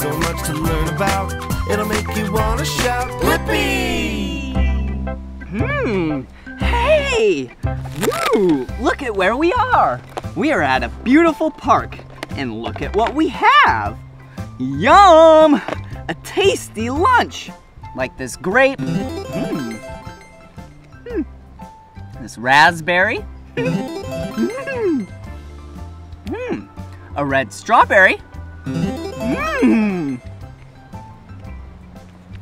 So much to learn about. It'll make you want to shout, Blippi! Hey! Woo! Look at where we are. We are at a beautiful park. And look at what we have. Yum! A tasty lunch. Like this grape. This raspberry. A red strawberry.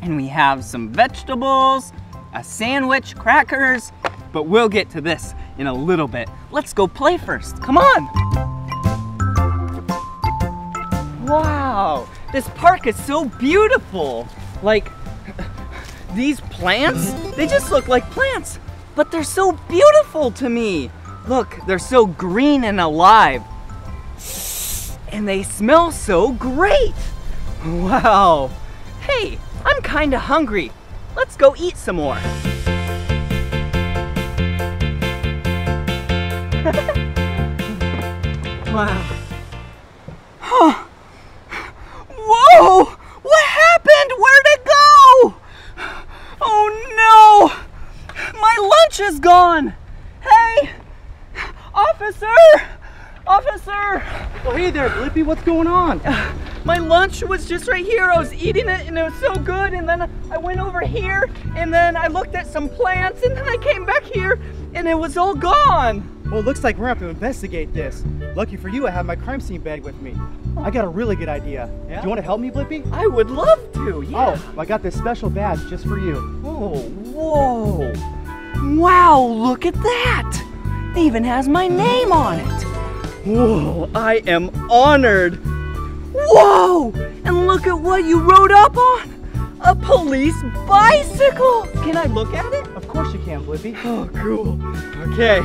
And we have some vegetables, a sandwich, crackers, but we'll get to this in a little bit. Let's go play first, come on. Wow, this park is so beautiful. Like, these plants, they just look like plants, but they're so beautiful to me. Look, they're so green and alive. And they smell so great. Wow. Hey, I'm kinda hungry. Let's go eat some more. Wow. Huh. Whoa! What happened? Where'd it go? Oh no! My lunch is gone. Hey! Officer! Officer! Oh, hey there, Blippi, what's going on? My lunch was just right here. I was eating it and it was so good, and then I went over here and then I looked at some plants and then I came back here and it was all gone. Well, it looks like we're gonna have to investigate this. Lucky for you, I have my crime scene bag with me. I got a really good idea. Yeah? Do you want to help me, Blippi? I would love to, yeah. Oh, I got this special badge just for you. Oh, whoa. Wow, look at that. It even has my name on it. Whoa, I am honored. Whoa, and look at what you rode up on. A police bicycle. Can I look at it? Of course you can, Blippi. Oh, cool. Okay,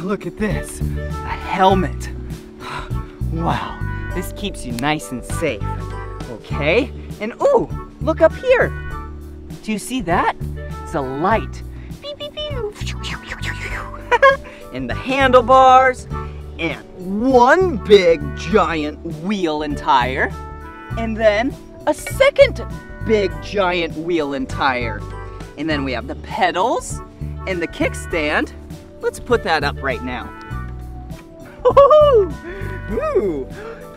look at this. A helmet. Wow, this keeps you nice and safe. Okay, and ooh, look up here. Do you see that? It's a light. Beep, beep, beep. And the handlebars. And one big giant wheel and tire, and then a second big giant wheel and tire. And then we have the pedals and the kickstand. Let's put that up right now. Ooh.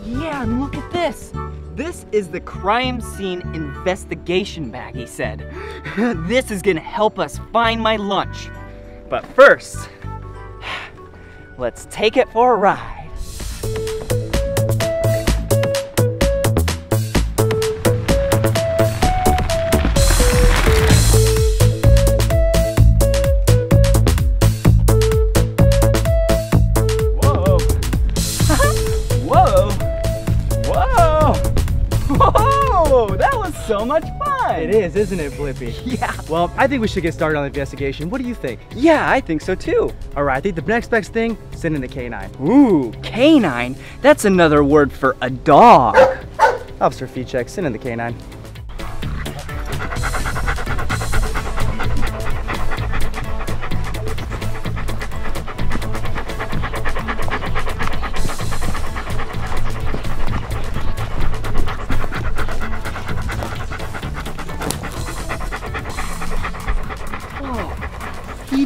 Yeah, and look at this. This is the crime scene investigation bag, he said. This is gonna help us find my lunch. But first, let's take it for a ride. Whoa. Whoa. Whoa. Whoa, that was so much fun. It is, isn't it, Blippi? Yeah. Well, I think we should get started on the investigation. What do you think? Yeah, I think so too. All right, I think the next best thing, send in the canine. Ooh, canine? That's another word for a dog. Officer Feechek, send in the canine.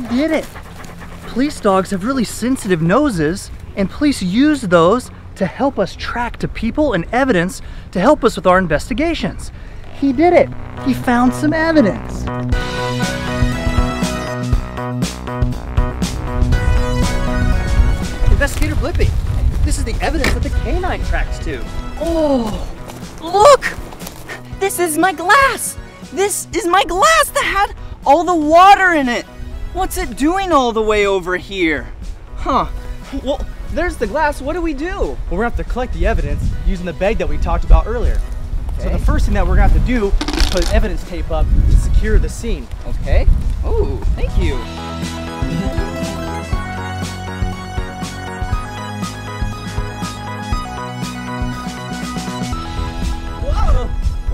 Did it. Police dogs have really sensitive noses, and police use those to help us track to people and evidence to help us with our investigations. He did it. He found some evidence. Investigator Blippi, this is the evidence that the canine tracks to. Oh, look! This is my glass. This is my glass that had all the water in it. What's it doing all the way over here? Huh. Well, there's the glass. What do we do? Well, we're going to have to collect the evidence using the bag that we talked about earlier. Okay. So the first thing that we're going to have to do is put evidence tape up to secure the scene. Okay. Oh, thank you.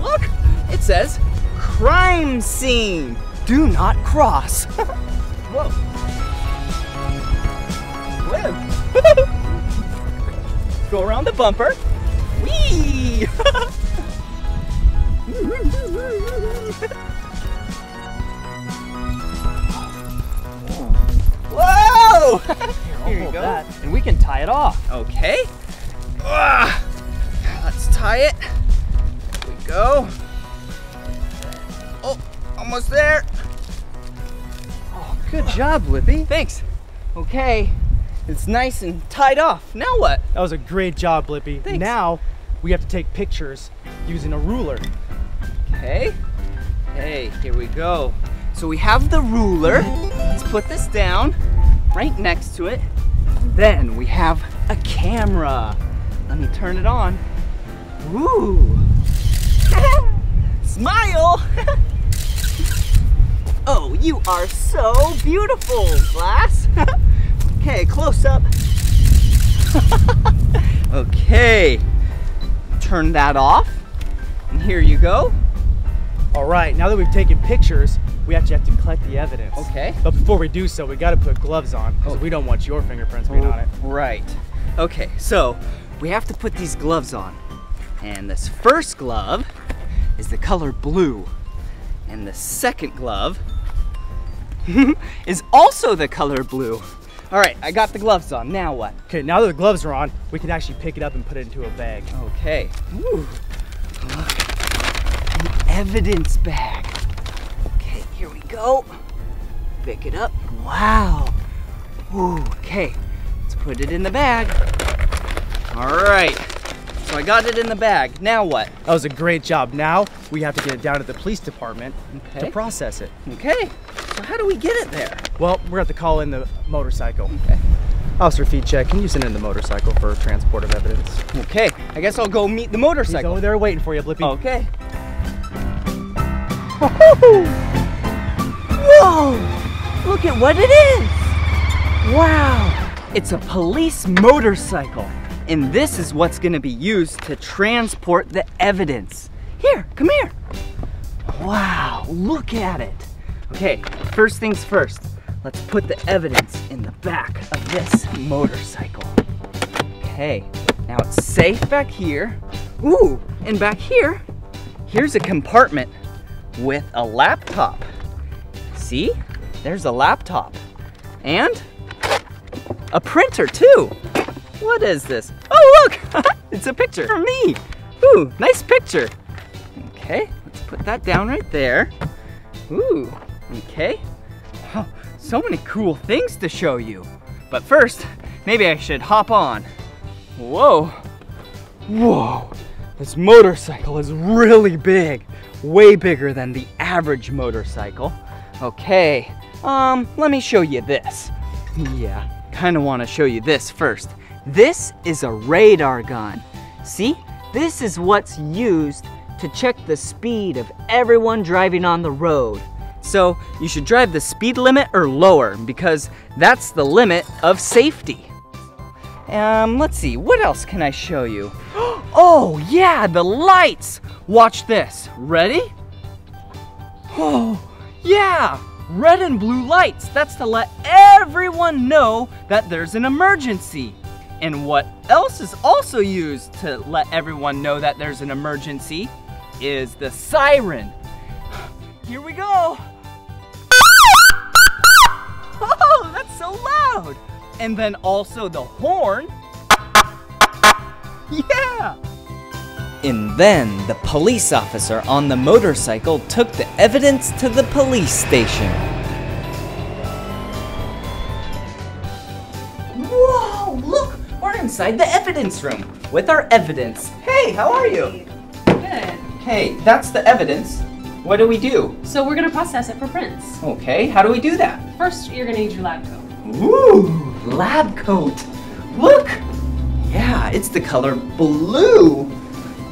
Whoa! Look! It says, crime scene. Do not cross. Whoa. Whoa. Go around the bumper. Whee! it off. Okay. Let's tie it. There we go. Oh, almost there. Oh, good job, Blippi. Thanks. Okay, it's nice and tied off. Now what? That was a great job, Blippi. Thanks. Now we have to take pictures using a ruler. Okay. Hey, here we go. So we have the ruler. Let's put this down right next to it. Then we have a camera. Let me turn it on. Ooh. Smile. Oh, you are so beautiful, Glass. Okay, close up. Okay. Turn that off. And here you go. All right, now that we've taken pictures, we actually have to collect the evidence. Okay. But before we do so, we gotta put gloves on, because we don't want your fingerprints being on it. Right. Okay, so we have to put these gloves on. And this first glove is the color blue. And the second glove is also the color blue. All right, I got the gloves on, now what? Okay, now that the gloves are on, we can actually pick it up and put it into a bag. Okay. Ooh, look, an evidence bag. Okay, here we go. Pick it up, wow. Ooh, okay, let's put it in the bag. All right, so I got it in the bag, now what? That was a great job. Now we have to get it down to the police department to process it. Okay. So how do we get it there? Well, we're gonna have to call in the motorcycle. Okay. Officer Feechek, can you send in the motorcycle for transport of evidence? Okay, I guess I'll go meet the motorcycle. He's over there waiting for you, Blippi. Okay. Whoa! Look at what it is! Wow! It's a police motorcycle. And this is what's gonna be used to transport the evidence. Here, come here. Wow, look at it. Okay, first things first, let's put the evidence in the back of this motorcycle. Okay, now it's safe back here. Ooh, and back here, here's a compartment with a laptop. See, there's a laptop and a printer too. What is this? Oh, look, it's a picture for me. Ooh, nice picture. Okay, let's put that down right there. Ooh. Okay, oh, so many cool things to show you. But first, maybe I should hop on. Whoa, whoa, this motorcycle is really big. Way bigger than the average motorcycle. Okay, let me show you this. Yeah, kinda wanna show you this first. This is a radar gun. See, this is what's used to check the speed of everyone driving on the road. So you should drive the speed limit or lower because that's the limit of safety. Let's see, what else can I show you? Oh yeah, the lights! Watch this, ready? Oh yeah, red and blue lights. That's to let everyone know that there's an emergency. And what else is also used to let everyone know that there's an emergency is the siren. Here we go. Oh, that's so loud! And then also the horn. Yeah! And then the police officer on the motorcycle took the evidence to the police station. Whoa, look! We're inside the evidence room with our evidence. Hey, how are you? Good. Hey, that's the evidence. What do we do? So we're gonna process it for prints. Okay, how do we do that? First, you're gonna need your lab coat. Ooh, lab coat. Look, yeah, it's the color blue.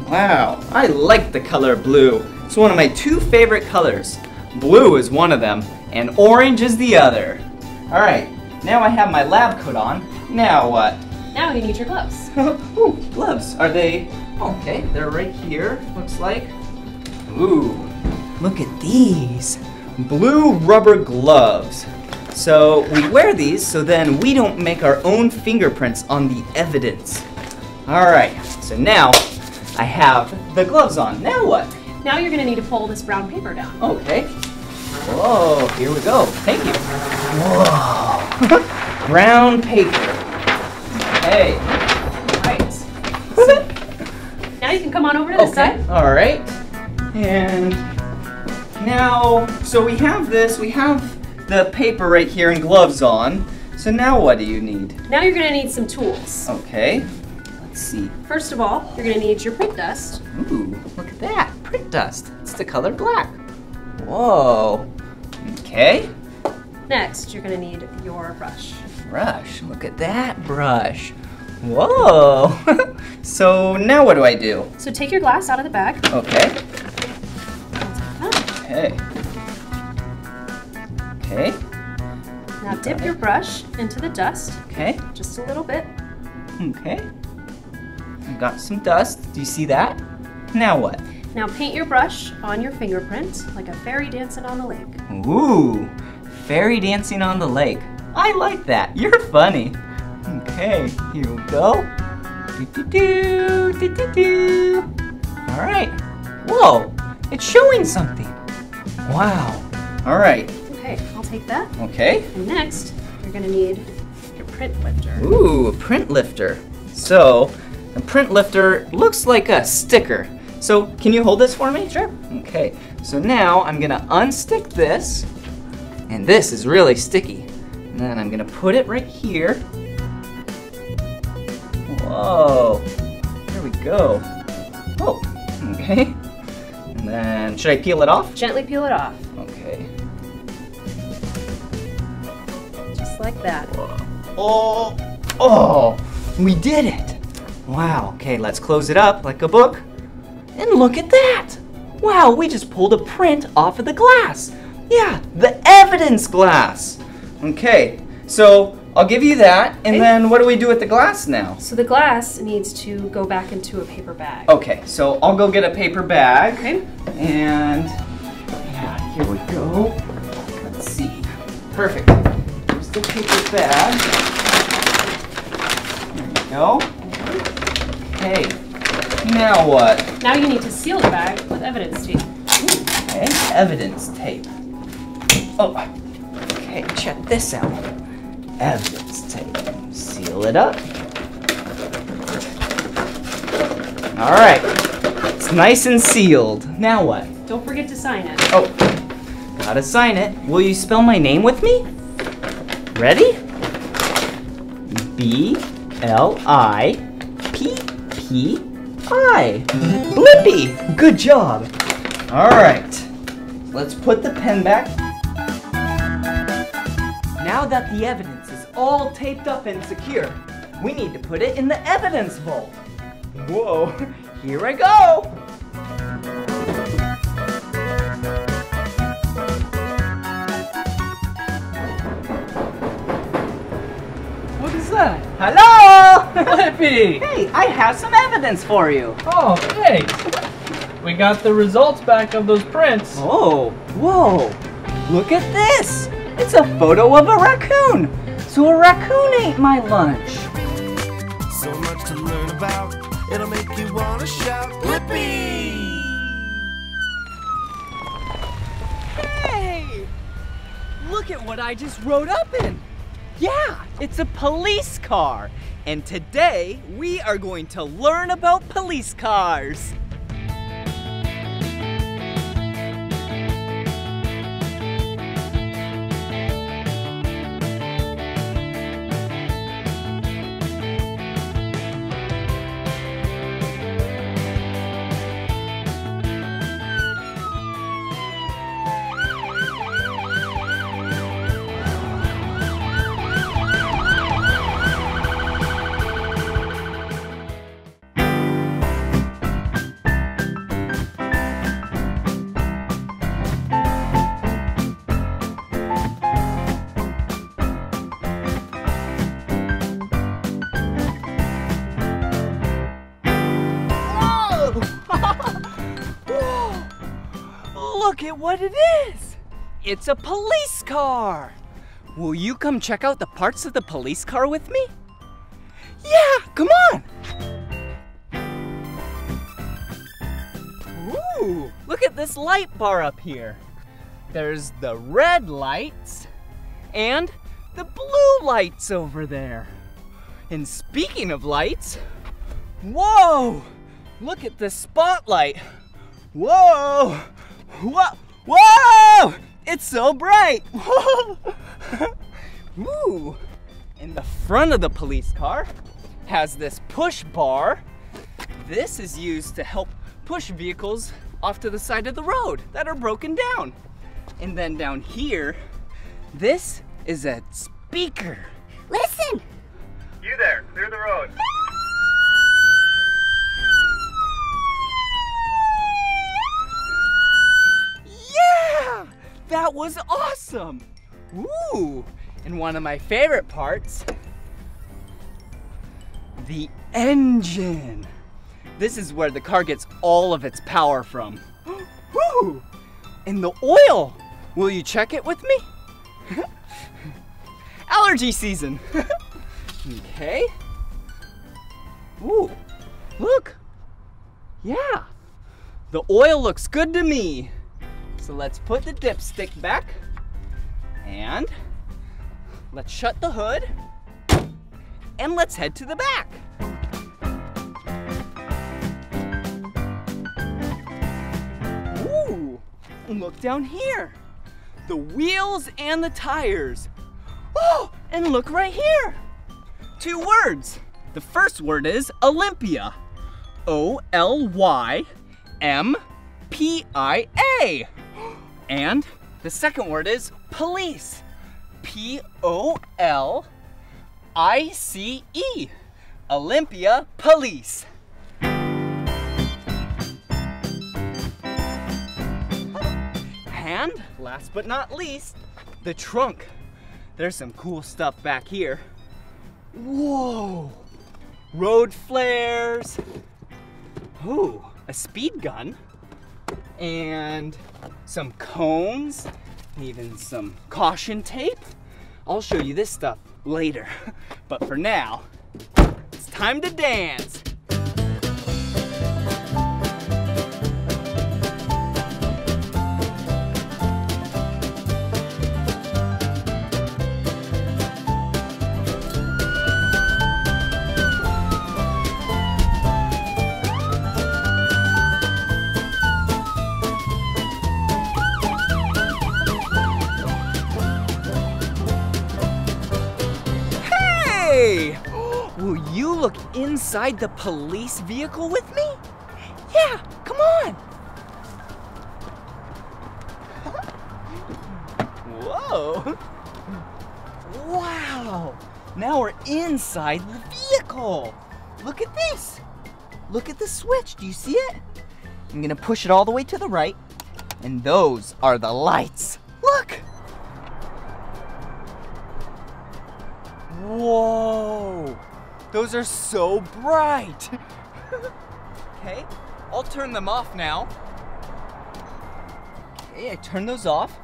Wow, I like the color blue. It's one of my two favorite colors. Blue is one of them, and orange is the other. All right, now I have my lab coat on. Now what? Now you need your gloves. Ooh, gloves, are they? Okay, they're right here, looks like. Ooh. Look at these, blue rubber gloves. So we wear these so then we don't make our own fingerprints on the evidence. All right, so now I have the gloves on. Now what? Now you're gonna need to pull this brown paper down. Okay. Whoa, here we go. Thank you. Whoa. Brown paper. Hey. All right. So now you can come on over to this side. All right. And now, so we have this. We have the paper right here and gloves on. So now what do you need? Now you're going to need some tools. Okay. Let's see. First of all, you're going to need your print dust. Ooh, look at that. Print dust. It's the color black. Whoa. Okay. Next, you're going to need your brush. Brush. Look at that brush. Whoa. So now what do I do? So take your glass out of the bag. Okay. Okay. Okay. Now dip your brush into the dust. Okay. Just a little bit. Okay. I've got some dust. Do you see that? Now what? Now paint your brush on your fingerprint like a fairy dancing on the lake. Ooh. Fairy dancing on the lake. I like that. You're funny. Okay, here we go. Do-do-do, do-do-do. All right. Whoa, it's showing something. Wow. All right. Okay, I'll take that. Okay. And next, you're going to need your print lifter. Ooh, a print lifter. So, a print lifter looks like a sticker. So, can you hold this for me? Sure. Okay, so now I'm going to unstick this. And this is really sticky. And then I'm gonna put it right here. Whoa, there we go. Oh, okay. And then, should I peel it off? Gently peel it off. Okay. Just like that. Oh, oh, we did it. Wow, okay, let's close it up like a book. And look at that. Wow, we just pulled a print off of the glass. Yeah, the evidence glass. Okay, so I'll give you that, and then what do we do with the glass now? So the glass needs to go back into a paper bag. Okay, so I'll go get a paper bag. Okay. And yeah, here we go. Let's see. Perfect. Here's the paper bag. There we go. Okay. Now what? Now you need to seal the bag with evidence tape. Okay, evidence tape. Oh, okay, check this out. Evidence tape. Seal it up. All right, it's nice and sealed. Now what? Don't forget to sign it. Oh, gotta sign it. Will you spell my name with me? Ready? B-L-I-P-P-I. Blippi, good job. All right, let's put the pen back. Now that the evidence is all taped up and secure, we need to put it in the evidence vault. Whoa, here I go! What is that? Hello! Blippi! Hey, I have some evidence for you. Oh, thanks. We got the results back of those prints. Oh, whoa, look at this. It's a photo of a raccoon. So a raccoon ate my lunch. So much to learn about. It'll make you want to shout, Blippi! Hey, look at what I just rode up in. Yeah, it's a police car. And today we are going to learn about police cars. What it is? It's a police car. Will you come check out the parts of the police car with me? Yeah, come on. Ooh, look at this light bar up here. There's the red lights and the blue lights over there. And speaking of lights, whoa! Look at this spotlight. Whoa! Whoa! Whoa! It's so bright! Whoa! Woo! And the front of the police car has this push bar. This is used to help push vehicles off to the side of the road that are broken down. And then down here, this is a speaker. Listen! You there, clear the road. Yeah! That was awesome! Woo! And one of my favorite parts, the engine. This is where the car gets all of its power from. Woo! And the oil. Will you check it with me? Allergy season. Okay. Ooh, look. Yeah. The oil looks good to me. So let's put the dipstick back and let's shut the hood and let's head to the back. Ooh, and look down here. The wheels and the tires. Oh, and look right here. 2 words. The first word is Olympia. O-L-Y-M-P-I-A. And the second word is police. P-O-L-I-C-E. Olympia Police. And last but not least, the trunk. There's some cool stuff back here. Whoa! Road flares. Ooh, a speed gun. And some cones. Even some caution tape. I'll show you this stuff later. But for now, it's time to dance. Look inside the police vehicle with me? Yeah, come on. Whoa. Wow. Now we're inside the vehicle. Look at this. Look at the switch. Do you see it? I'm gonna push it all the way to the right. And those are the lights. Look. Whoa. Those are so bright. Okay, I'll turn them off now. Okay, I turned those off.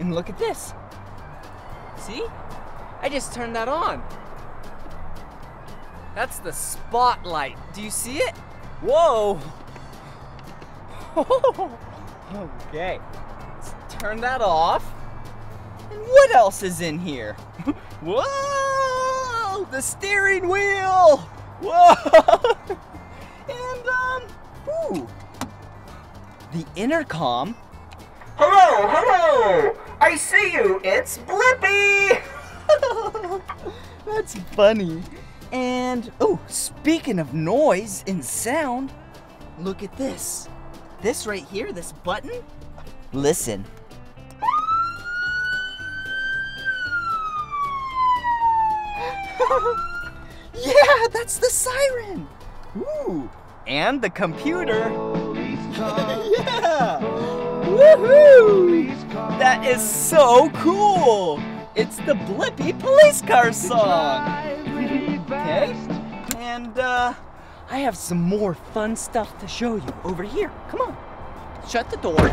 And look at this. See? I just turned that on. That's the spotlight. Do you see it? Whoa. Okay, let's turn that off. And what else is in here? Whoa. The steering wheel! Whoa! And, ooh. The intercom. Hello, hello! I see you, it's Blippi! That's funny. And, oh, speaking of noise and sound, look at this. This right here, this button. Listen. Yeah, that's the siren. Ooh, and the computer. Yeah. Woohoo! That is so cool. It's the Blippi police car song. Okay. And I have some more fun stuff to show you over here. Come on. Shut the door.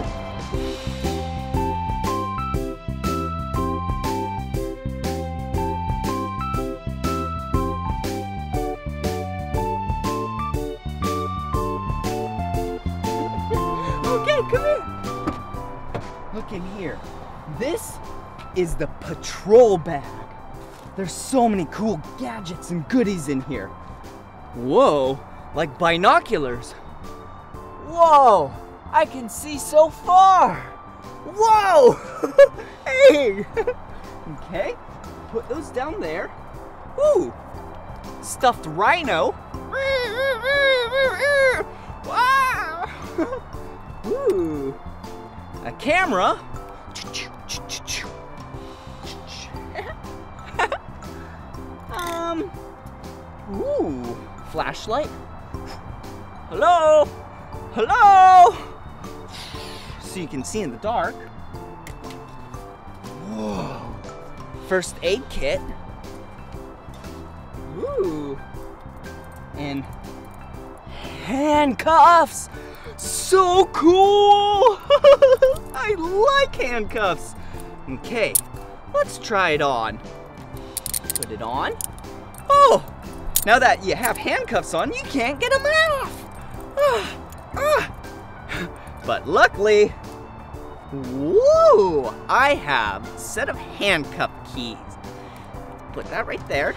Look in here. This is the patrol bag. There's so many cool gadgets and goodies in here. Whoa, like binoculars. Whoa, I can see so far. Whoa, hey. Okay, put those down there. Ooh, stuffed rhino. Ooh, a camera. Ooh, flashlight. Hello? Hello? So you can see in the dark. Whoa. First aid kit. Ooh. And handcuffs. So cool! I like handcuffs. Okay, let's try it on. Put it on. Oh, now that you have handcuffs on, you can't get them off. But luckily, woo, I have a set of handcuff keys. Put that right there.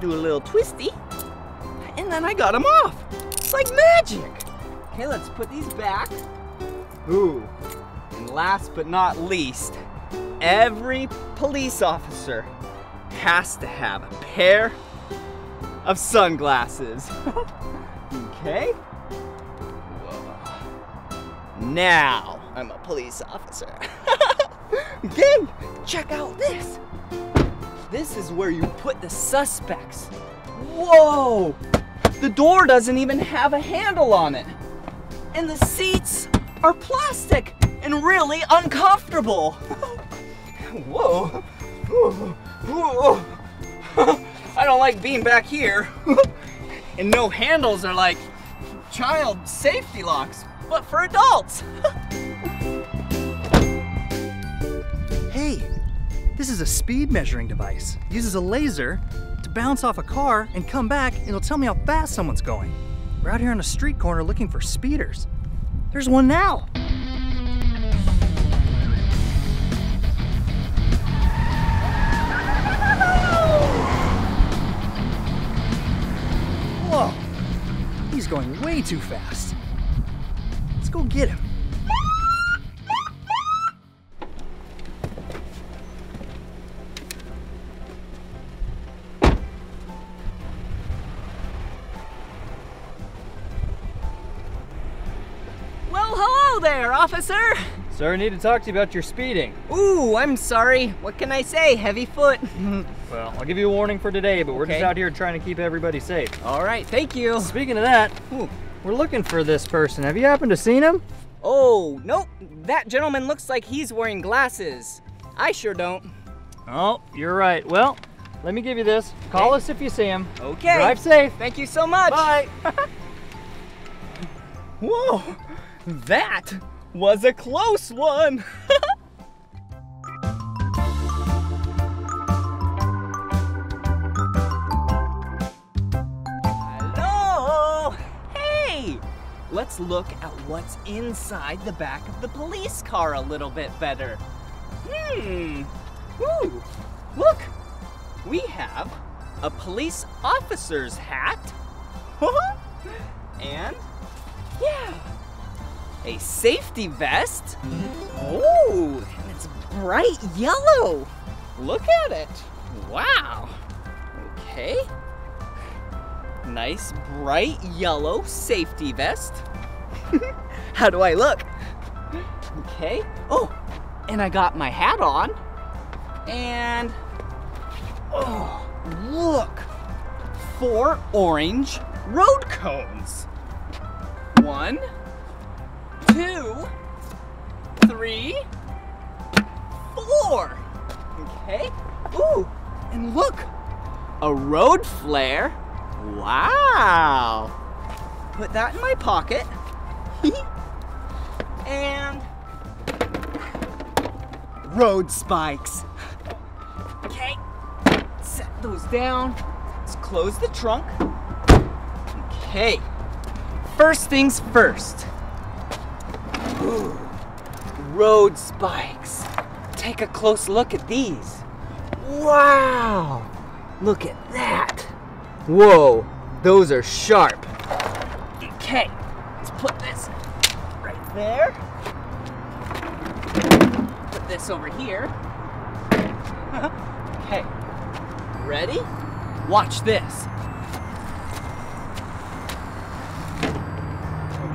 Do a little twisty, and then I got them off. It's like magic. Okay, let's put these back. Ooh, and last but not least, every police officer has to have a pair of sunglasses. Okay. Whoa. Now I'm a police officer. Okay, check out this. This is where you put the suspects. Whoa! The door doesn't even have a handle on it. And the seats are plastic and really uncomfortable. Whoa. Whoa. Whoa. I don't like being back here. And no handles are like child safety locks, but for adults. Hey, this is a speed measuring device. It uses a laser to bounce off a car and come back, and it'll tell me how fast someone's going. We're out here on a street corner looking for speeders. There's one now. Whoa, he's going way too fast. Let's go get him. Well, hello there, officer. Sir, I need to talk to you about your speeding. Ooh, I'm sorry. What can I say? Heavy foot. Well, I'll give you a warning for today, but we're just out here trying to keep everybody safe. All right, thank you. Speaking of that, we're looking for this person. Have you happened to seen him? Oh, nope. That gentleman looks like he's wearing glasses. I sure don't. Oh, you're right. Well, let me give you this. Call us if you see him. Okay. Drive safe. Thank you so much. Bye. Whoa, that was a close one. Hello. Hey, let's look at what's inside the back of the police car a little bit better. Ooh, look, we have a police officer's hat. And yeah, a safety vest. Oh, and it's bright yellow. Look at it. Wow. Okay. Nice bright yellow safety vest. How do I look? Okay. Oh, and I got my hat on. And oh, look. 4 orange road cones. 1, 2, 3, 4. Okay. Ooh, and look, a road flare. Wow. Put that in my pocket. And road spikes. Okay. Set those down. Let's close the trunk. Okay. First things first. Ooh, road spikes. Take a close look at these. Wow! Look at that! Whoa, those are sharp. Okay, let's put this right there. Put this over here. Okay, ready? Watch this.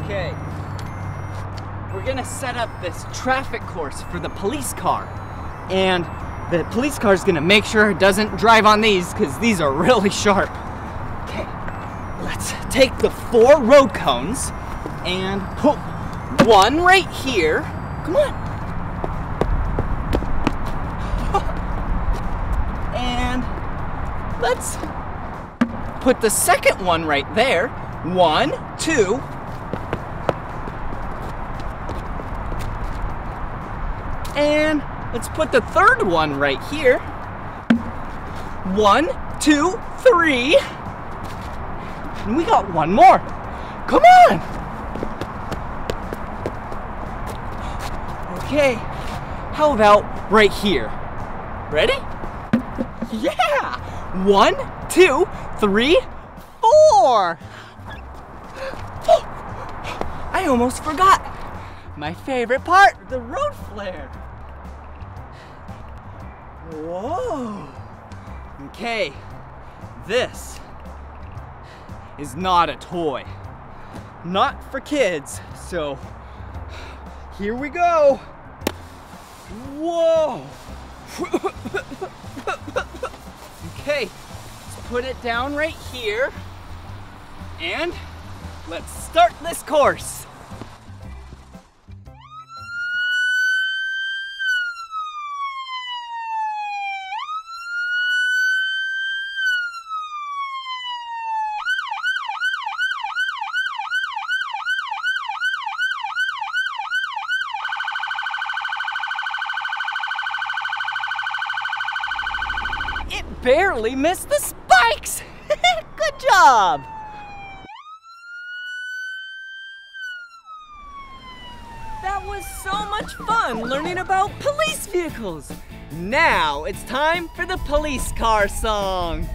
Okay, we're gonna set up this traffic course for the police car. And the police car's gonna make sure it doesn't drive on these because these are really sharp. Okay, let's take the 4 road cones and put one right here. Come on. And let's put the second one right there. 1, 2. And let's put the third one right here. 1, 2, 3. And we got one more. Come on! Okay, how about right here? Ready? Yeah! 1, 2, 3, 4! I almost forgot my favorite part, the road flare. Whoa. Okay, this is not a toy. Not for kids, so here we go. Whoa. Okay, let's put it down right here. And let's start this course. Barely missed the spikes! Good job! That was so much fun learning about police vehicles! Now it's time for the police car song!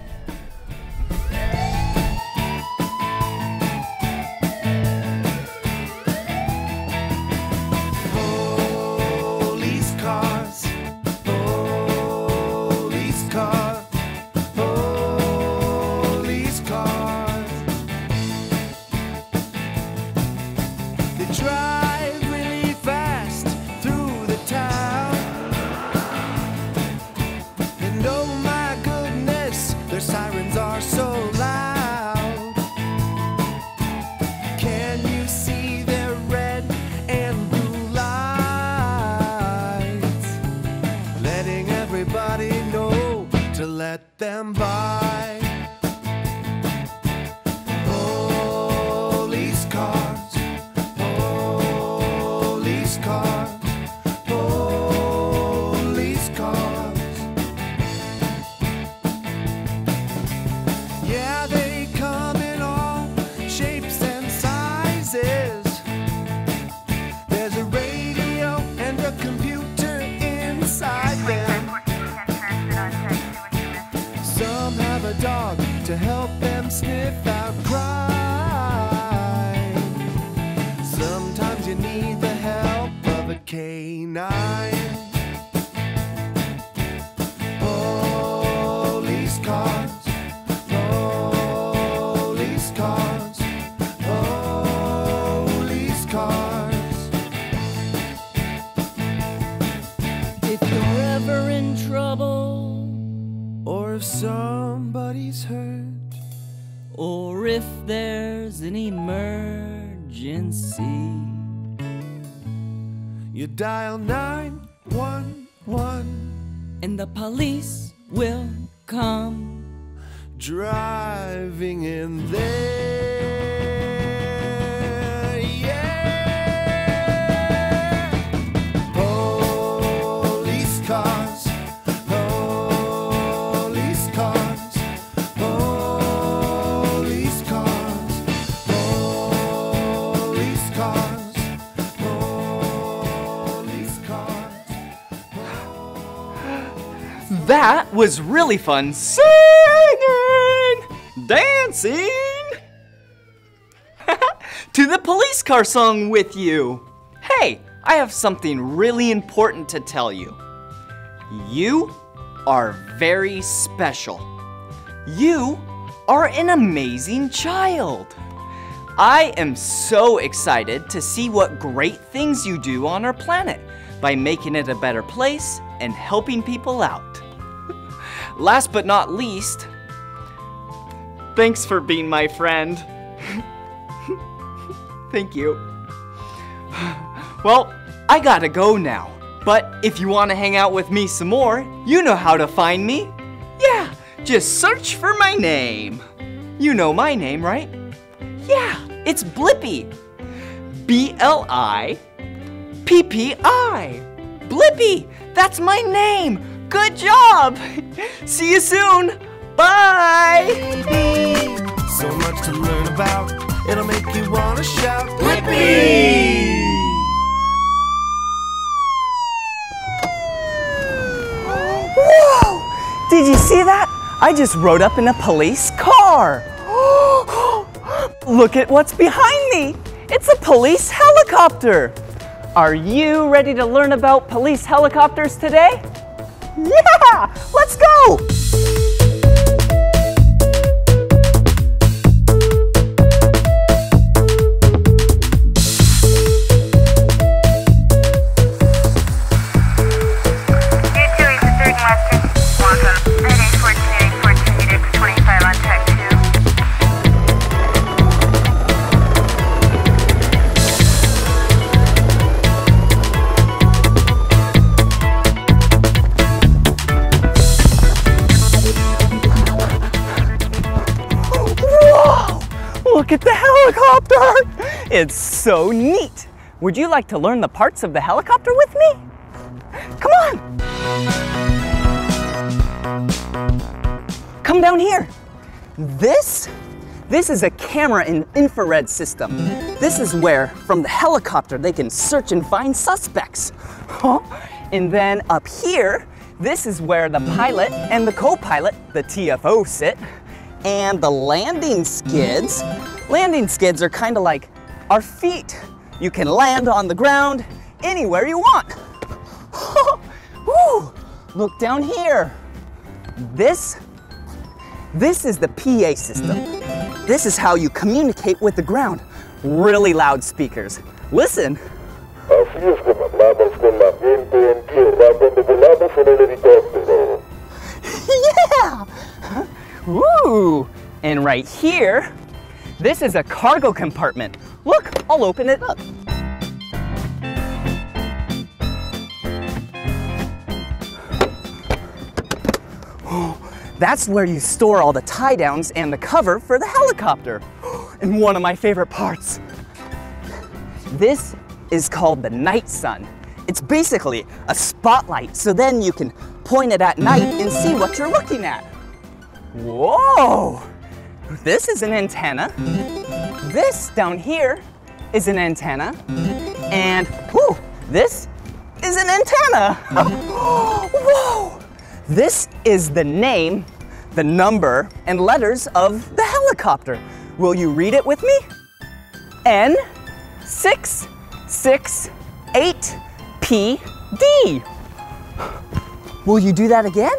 Dial 911 and the police will come driving in there. Yeah! Police cars, police cars, police cars, police cars. That was really fun singing, dancing to the police car song with you. Hey, I have something really important to tell you. You are very special. You are an amazing child. I am so excited to see what great things you do on our planet by making it a better place and helping people out. Last but not least, thanks for being my friend. Thank you. Well, I gotta go now, but if you want to hang out with me some more, you know how to find me. Yeah, just search for my name. You know my name, right? Yeah, it's Blippi. B-L-I-P-P-I. Blippi, that's my name. Good job. See you soon. Bye. So much to learn about. It'll make you want to shout, Blippi! Whoa! Did you see that? I just rode up in a police car. Look at what's behind me. It's a police helicopter. Are you ready to learn about police helicopters today? Yeah! Let's go! Look at the helicopter! It's so neat! Would you like to learn the parts of the helicopter with me? Come on! Come down here! This is a camera and infrared system. This is where, from the helicopter, they can search and find suspects. Huh? And then up here, this is where the pilot and the co-pilot, the TFO, sit. And the landing skids. Landing skids are kind of like our feet. You can land on the ground anywhere you want. Woo. Look down here. This is the PA system. This is how you communicate with the ground. Really loud speakers. Listen. Yeah! Woo! And right here, this is a cargo compartment. Look, I'll open it up. That's where you store all the tie-downs and the cover for the helicopter. And one of my favorite parts. This is called the night sun. It's basically a spotlight, so then you can point it at night and see what you're looking at. Whoa! This is an antenna. This down here is an antenna. And whoo, this is an antenna. Whoa! This is the name, the number, and letters of the helicopter. Will you read it with me? N668PD. Will you do that again?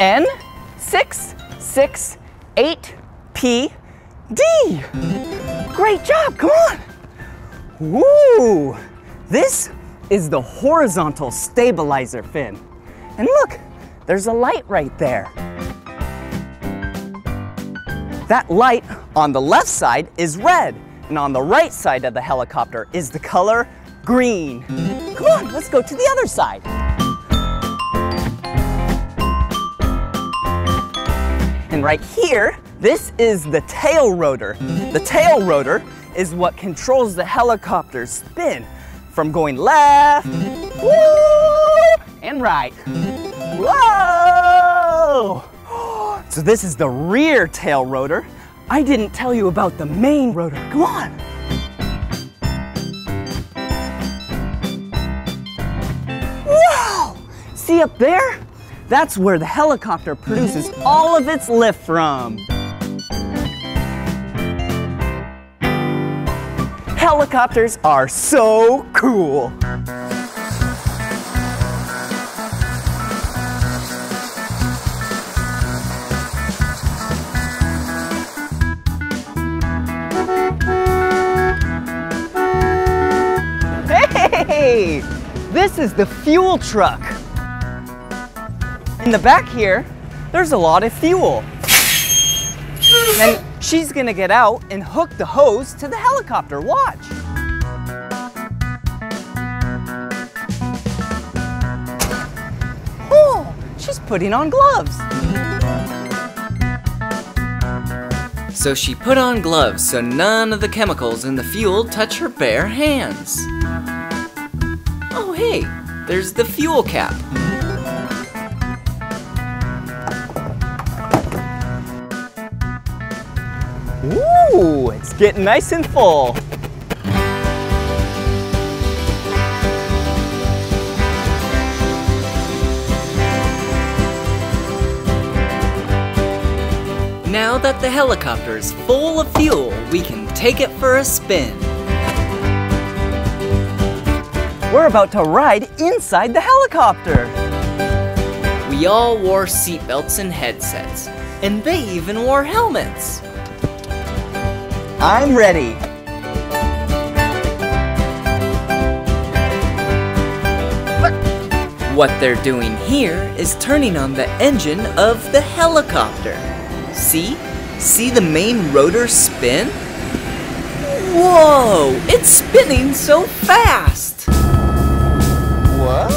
N668PD. Great job, come on. Woo! This is the horizontal stabilizer fin. And look, there's a light right there. That light on the left side is red, and on the right side of the helicopter is the color green. Come on, let's go to the other side. And right here, this is the tail rotor. The tail rotor is what controls the helicopter's spin from going left, whoa, and right. Whoa! So this is the rear tail rotor. I didn't tell you about the main rotor. Come on. Wow! see up there? That's where the helicopter produces all of its lift from. Helicopters are so cool. Hey, this is the fuel truck. In the back here, there's a lot of fuel. And she's gonna get out and hook the hose to the helicopter, watch. Oh, she's putting on gloves. So she put on gloves so none of the chemicals in the fuel touch her bare hands. Oh hey, there's the fuel cap. Ooh, it's getting nice and full. Now that the helicopter is full of fuel, we can take it for a spin. We're about to ride inside the helicopter. We all wore seatbelts and headsets, and they even wore helmets. I'm ready. What they're doing here is turning on the engine of the helicopter. See? See the main rotor spin? Whoa! It's spinning so fast! Whoa!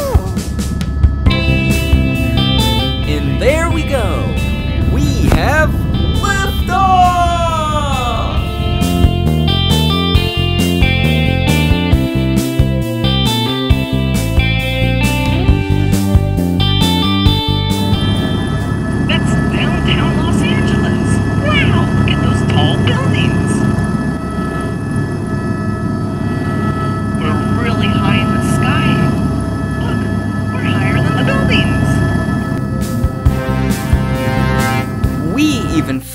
And there we go. We have liftoff!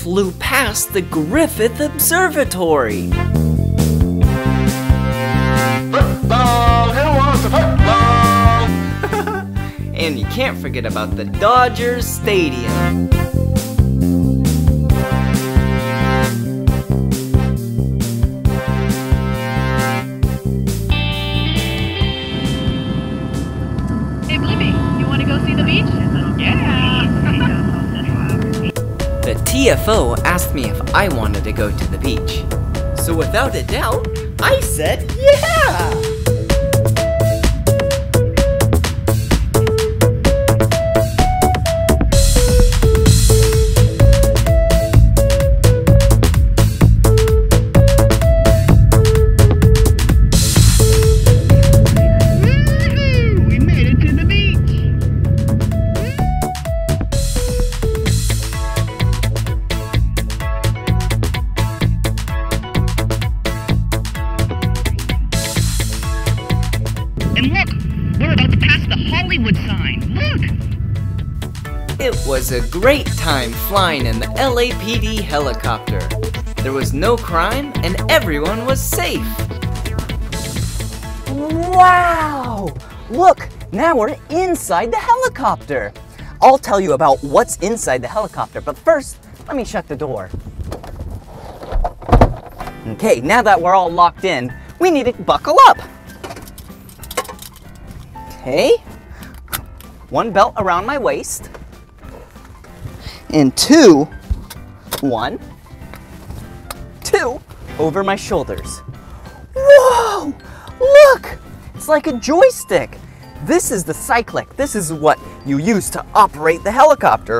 Flew past the Griffith Observatory. Football, who wants a football? And you can't forget about the Dodger Stadium. Hey Blippi, you want to go see the beach? Yeah! The TFO asked me if I wanted to go to the beach. So without a doubt, I said yeah! Woo-hoo! We made it to the beach! It was a great time flying in the LAPD helicopter. There was no crime and everyone was safe. Wow! Look, now we're inside the helicopter. I'll tell you about what's inside the helicopter, but first, let me shut the door. Okay, now that we're all locked in, we need to buckle up. Okay. One belt around my waist, and two over my shoulders. Whoa, look, it's like a joystick. This is the cyclic. This is what you use to operate the helicopter.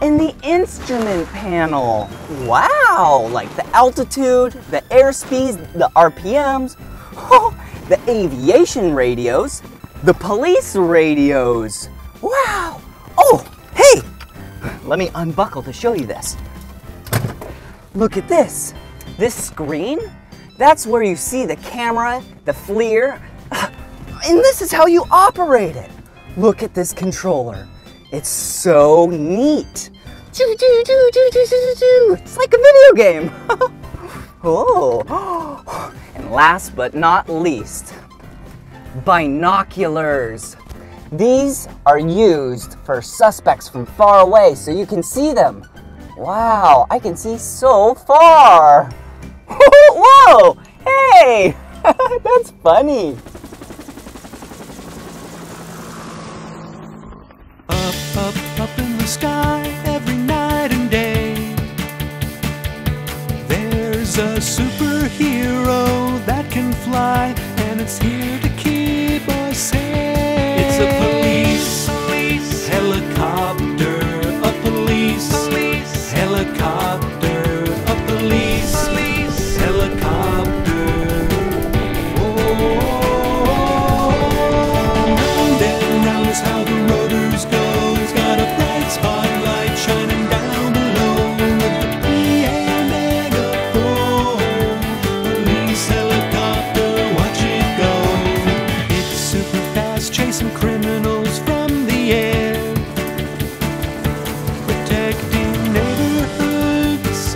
And the instrument panel. Wow, like the altitude, the airspeeds, the RPMs, the aviation radios, the police radios. Wow! Oh, hey! Let me unbuckle to show you this. Look at this. This screen, that's where you see the camera, the FLIR. And this is how you operate it. Look at this controller. It's so neat. It's like a video game. Oh. And last but not least, binoculars. These are used for suspects from far away so you can see them. Wow, I can see so far. Whoa, hey, that's funny. Up, up, up in the sky every night and day. There's a superhero that can fly, and it's here to keep us safe. It's a police helicopter, a police helicopter, a police helicopter. Oh, round and round is how the rotors go. It's got a bright spotlight shining down below with the P and megaphone. Police helicopter, watch it go. It's super fast, chasing criminals from the air, protecting neighborhoods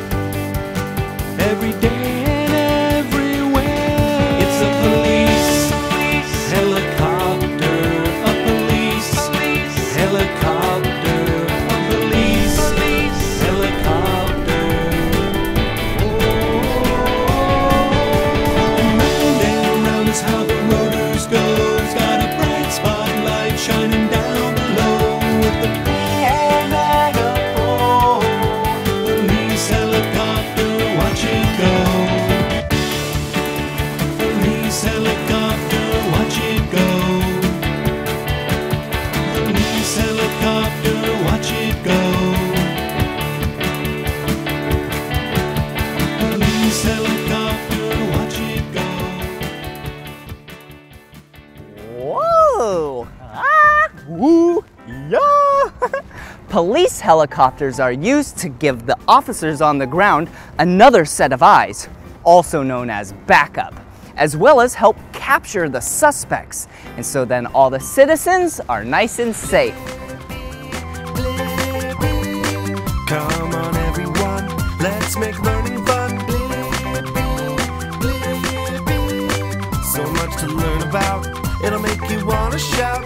every day. Police helicopters are used to give the officers on the ground another set of eyes, also known as backup, as well as help capture the suspects. And so then all the citizens are nice and safe. Come on everyone, let's make learning fun. So much to learn about, it'll make you want to shout.